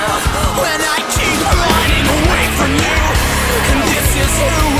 myself when I keep running away from you. And this is who